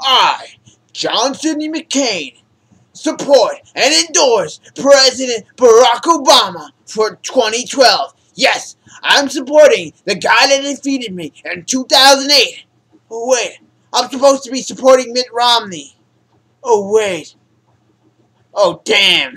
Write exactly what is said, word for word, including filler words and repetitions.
I, John Sidney McCain, support and endorse President Barack Obama for twenty twelve. Yes, I'm supporting the guy that defeated me in two thousand eight. Oh wait, I'm supposed to be supporting Mitt Romney. Oh wait. Oh damn.